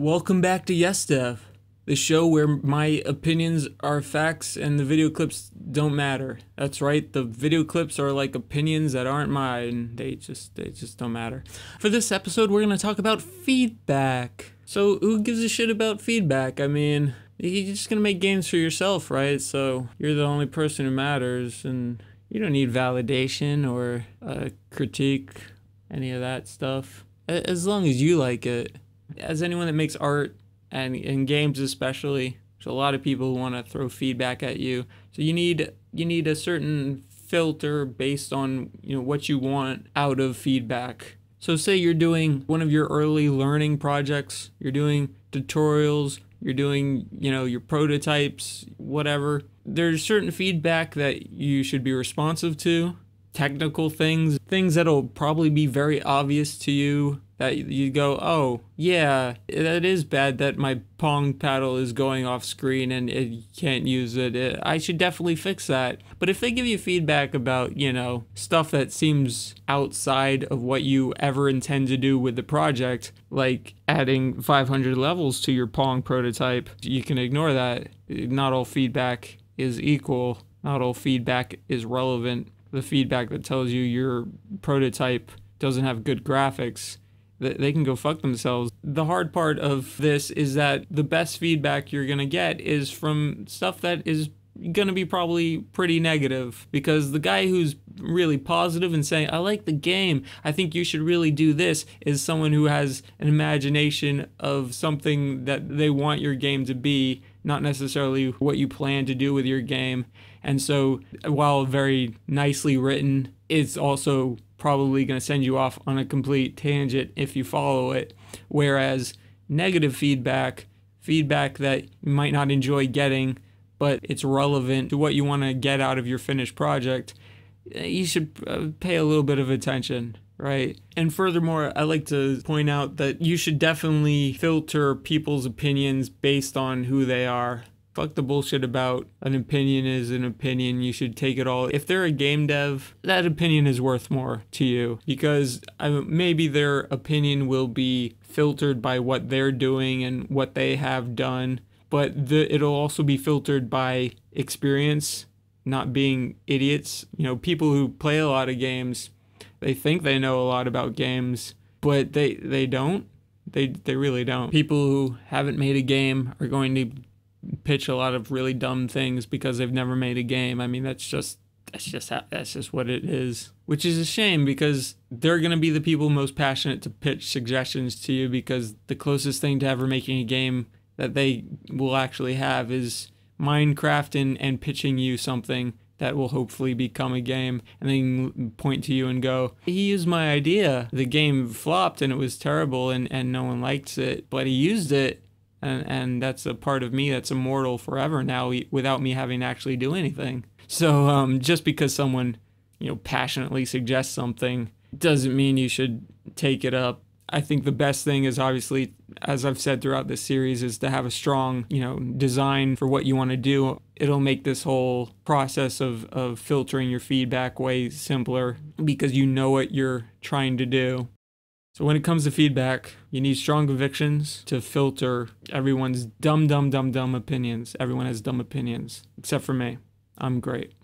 Welcome back to YesDev, the show where my opinions are facts and the video clips don't matter. That's right, the video clips are like opinions that aren't mine. They just don't matter. For this episode, we're gonna talk about feedback. So who gives a shit about feedback? I mean, you're just gonna make games for yourself, right? So you're the only person who matters, and you don't need validation or critique, any of that stuff. As long as you like it. As anyone that makes art, and in games especially, there's a lot of people who want to throw feedback at you. So you need a certain filter based on, you know, what you want out of feedback. So say you're doing one of your early learning projects, you're doing tutorials, you're doing, you know, your prototypes, whatever. There's certain feedback that you should be responsive to, technical things, things that'll probably be very obvious to you. That you go, oh, yeah, that is bad that my Pong paddle is going off screen and you can't use it. I should definitely fix that. But if they give you feedback about, you know, stuff that seems outside of what you ever intend to do with the project, like adding 500 levels to your Pong prototype, you can ignore that. Not all feedback is equal. Not all feedback is relevant. The feedback that tells you your prototype doesn't have good graphics, they can go fuck themselves. The hard part of this is that the best feedback you're gonna get is from stuff that is gonna be probably pretty negative, because the guy who's really positive and saying, I like the game, I think you should really do this, is someone who has an imagination of something that they want your game to be, not necessarily what you plan to do with your game. And so while very nicely written, it's also probably going to send you off on a complete tangent if you follow it. Whereas negative feedback, feedback that you might not enjoy getting, but it's relevant to what you want to get out of your finished project, you should pay a little bit of attention, right? And furthermore, I like to point out that you should definitely filter people's opinions based on who they are. Fuck the bullshit about an opinion is an opinion, you should take it all. If they're a game dev, that opinion is worth more to you, because maybe their opinion will be filtered by what they're doing and what they have done, but it'll also be filtered by experience, not being idiots. You know, people who play a lot of games, they think they know a lot about games, but they don't. They really don't. People who haven't made a game are going to pitch a lot of really dumb things because they've never made a game. I mean, that's just what it is, which is a shame, because they're going to be the people most passionate to pitch suggestions to you, because the closest thing to ever making a game that they will actually have is Minecraft and pitching you something that will hopefully become a game, and then point to you and go, he used my idea. The game flopped and it was terrible and no one likes it, but he used it. And that's a part of me that's immortal forever now, without me having to actually do anything. So just because someone, you know, passionately suggests something doesn't mean you should take it up. I think the best thing is, obviously, as I've said throughout this series, is to have a strong, you know, design for what you want to do. It'll make this whole process of filtering your feedback way simpler, because you know what you're trying to do. So when it comes to feedback, you need strong convictions to filter everyone's dumb opinions. Everyone has dumb opinions, except for me. I'm great.